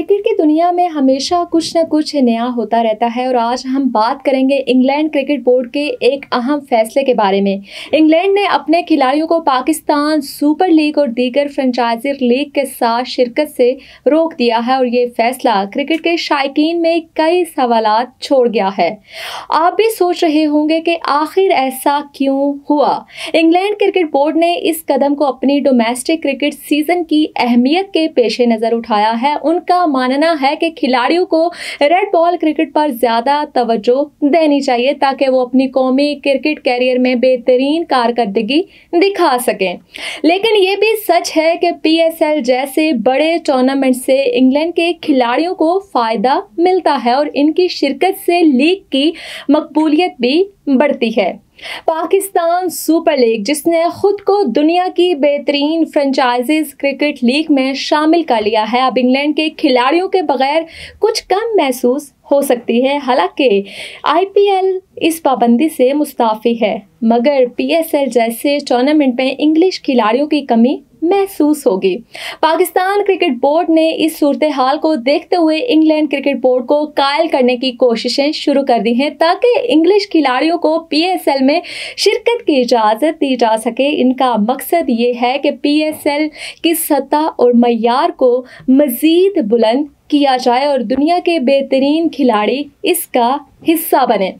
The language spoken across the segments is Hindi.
क्रिकेट की दुनिया में हमेशा कुछ ना कुछ नया होता रहता है और आज हम बात करेंगे इंग्लैंड क्रिकेट बोर्ड के एक अहम फैसले के बारे में। इंग्लैंड ने अपने खिलाड़ियों को पाकिस्तान सुपर लीग और दीगर फ्रेंचाइजी लीग के साथ शिरकत से रोक दिया है और ये फैसला क्रिकेट के शायकीन में कई सवालात छोड़ गया है। आप भी सोच रहे होंगे कि आखिर ऐसा क्यों हुआ। इंग्लैंड क्रिकेट बोर्ड ने इस कदम को अपनी डोमेस्टिक क्रिकेट सीजन की अहमियत के पेश नज़र उठाया है। उनका मानना है कि खिलाड़ियों को रेड बॉल क्रिकेट पर ज़्यादा तवज्जो देनी चाहिए ताकि वो अपनी कौमी क्रिकेट कैरियर में बेहतरीन कारकर्दगी दिखा सकें। लेकिन ये भी सच है कि PSL जैसे बड़े टूर्नामेंट से इंग्लैंड के खिलाड़ियों को फ़ायदा मिलता है और इनकी शिरकत से लीग की मकबूलियत भी बढ़ती है। पाकिस्तान सुपर लीग जिसने खुद को दुनिया की बेहतरीन फ्रेंचाइजीज क्रिकेट लीग में शामिल कर लिया है, अब इंग्लैंड के खिलाड़ियों के बगैर कुछ कम महसूस हो सकती है। हालांकि IPL इस पाबंदी से मुस्ताफ़ी है, मगर PSL जैसे टूर्नामेंट में इंग्लिश खिलाड़ियों की कमी महसूस होगी। पाकिस्तान क्रिकेट बोर्ड ने इस सूरत हाल को देखते हुए इंग्लैंड क्रिकेट बोर्ड को कायल करने की कोशिशें शुरू कर दी हैं ताकि इंग्लिश खिलाड़ियों को PSL में शिरकत की इजाज़त दी जा सके। इनका मकसद ये है कि PSL की सतह और मयार को मज़ीद बुलंद किया जाए और दुनिया के बेहतरीन खिलाड़ी इसका हिस्सा बने।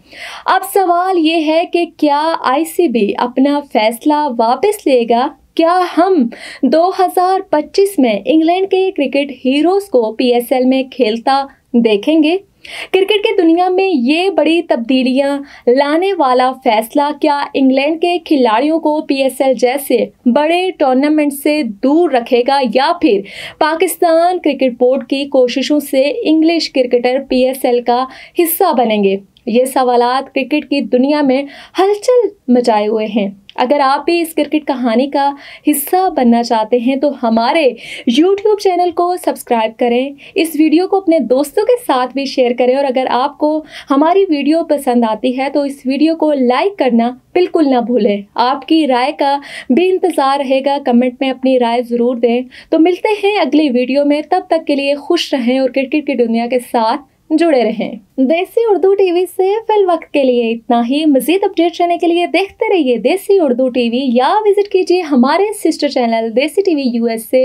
अब सवाल ये है कि क्या ICB अपना फैसला वापस लेगा? क्या हम 2025 में इंग्लैंड के क्रिकेट हीरोज़ को PSL में खेलता देखेंगे? क्रिकेट की दुनिया में ये बड़ी तब्दीलियां लाने वाला फैसला क्या इंग्लैंड के खिलाड़ियों को PSL जैसे बड़े टूर्नामेंट से दूर रखेगा या फिर पाकिस्तान क्रिकेट बोर्ड की कोशिशों से इंग्लिश क्रिकेटर PSL का हिस्सा बनेंगे? ये सवालात क्रिकेट की दुनिया में हलचल मचाए हुए हैं। अगर आप भी इस क्रिकेट कहानी का हिस्सा बनना चाहते हैं तो हमारे YouTube चैनल को सब्सक्राइब करें, इस वीडियो को अपने दोस्तों के साथ भी शेयर करें और अगर आपको हमारी वीडियो पसंद आती है तो इस वीडियो को लाइक करना बिल्कुल ना भूलें। आपकी राय का भी इंतज़ार रहेगा, कमेंट में अपनी राय ज़रूर दें। तो मिलते हैं अगली वीडियो में, तब तक के लिए खुश रहें और क्रिकेट की दुनिया के साथ जुड़े रहें। देसी उर्दू TV से फिल वक्त के लिए इतना ही। मज़ीद अपडेट रहने के लिए देखते रहिए देसी उर्दू TV या विज़िट कीजिए हमारे sister channel DESI TV USA,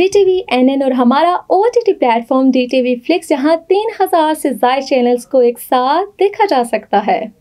DTVNN और हमारा OTT प्लेटफॉर्म DTV Flicks, जहाँ 3000 से ज़्यादा चैनल्स को एक साथ देखा जा सकता है।